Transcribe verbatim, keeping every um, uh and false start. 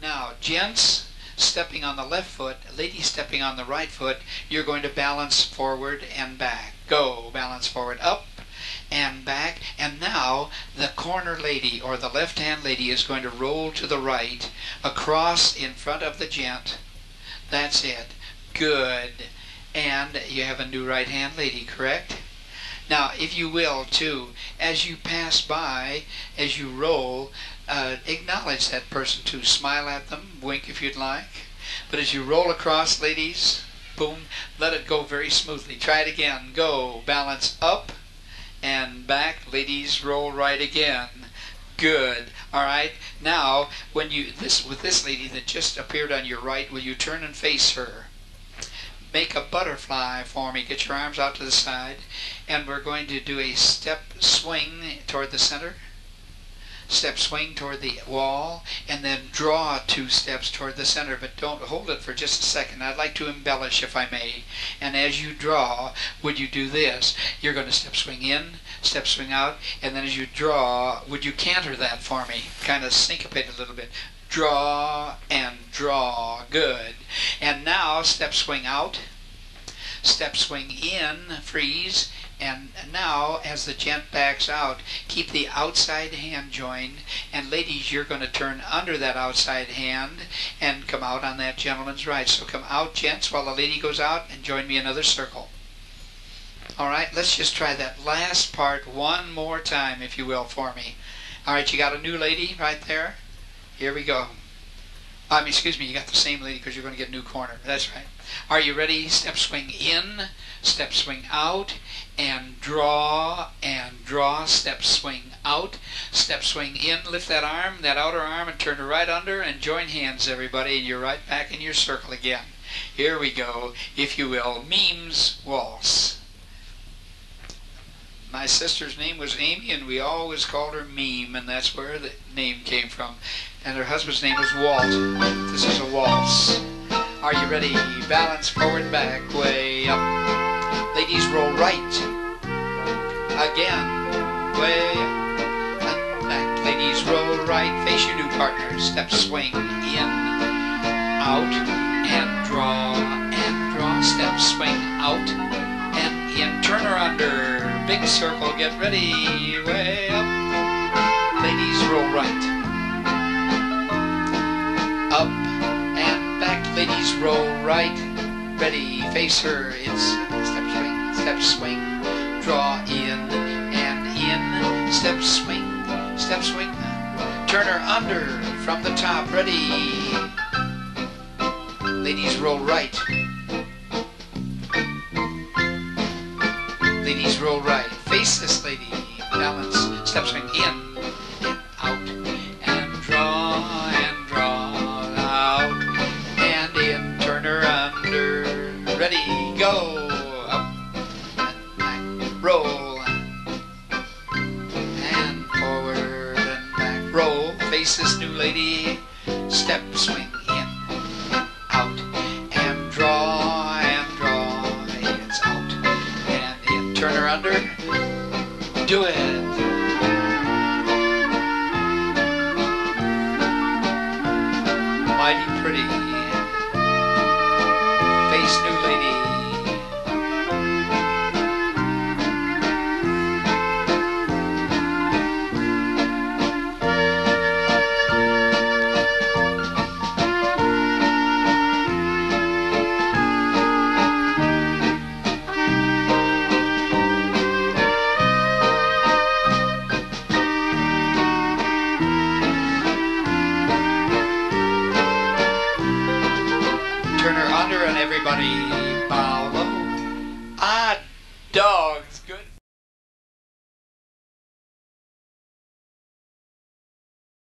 Now, gents stepping on the left foot, ladies stepping on the right foot, you're going to balance forward and back. Go, balance forward, up and back. And now the corner lady or the left-hand lady is going to roll to the right, across in front of the gent. That's it. Good. And you have a new right-hand lady, correct? Now, if you will, too, as you pass by, as you roll, uh, acknowledge that person, too. Smile at them, wink if you'd like. But as you roll across, ladies, boom, let it go very smoothly. Try it again. Go. Balance up and back. Ladies, roll right again. Good. All right. Now, when you this with this lady that just appeared on your right, will you turn and face her? Make a butterfly for me. Get your arms out to the side, and we're going to do a step swing toward the center, step swing toward the wall, and then draw two steps toward the center, but don't hold it for just a second. I'd like to embellish, if I may. And as you draw, would you do this? You're going to step swing in, step swing out, and then as you draw, would you canter that for me? Kind of syncopate a little bit. Draw and draw. Good. And now step swing out, step swing in, freeze, and now as the gent backs out, keep the outside hand joined, and ladies, you're going to turn under that outside hand and come out on that gentleman's right. So come out, gents, while the lady goes out, and join me in another circle. All right, let's just try that last part one more time, if you will, for me. All right, you got a new lady right there. Here we go. I mean, excuse me, you got the same lady because you're going to get a new corner. That's right. Are you ready? Step swing in, step swing out, and draw and draw. Step swing out, step swing in. Lift that arm, that outer arm, and turn it right under and join hands, everybody, and you're right back in your circle again. Here we go, if you will. Meem's Waltz. My sister's name was Amy, and we always called her Meme, and that's where the name came from. And her husband's name was Walt. This is a waltz. Are you ready? Balance forward, back, way up. Ladies, roll right. Again, way up and back. Ladies, roll right. Face your new partner. Step swing in, out, and draw, and draw. Step swing out, and in. Turn her under. Big circle. Get ready. Way up. Ladies, roll right. Up and back, ladies, roll right. Ready, face her. It's step swing, step swing. Draw in and in. Step swing, step swing. Turn her under from the top. Ready. Ladies, roll right. Ladies, roll right. Face this lady. Balance. Step swing in. Go up and back, roll and forward and back, roll. Face this new lady, step swing in, out and draw and draw. It's out and in. Turn her under. Do it. Mighty pretty. Face new lady. Everybody follow. Ah, dog.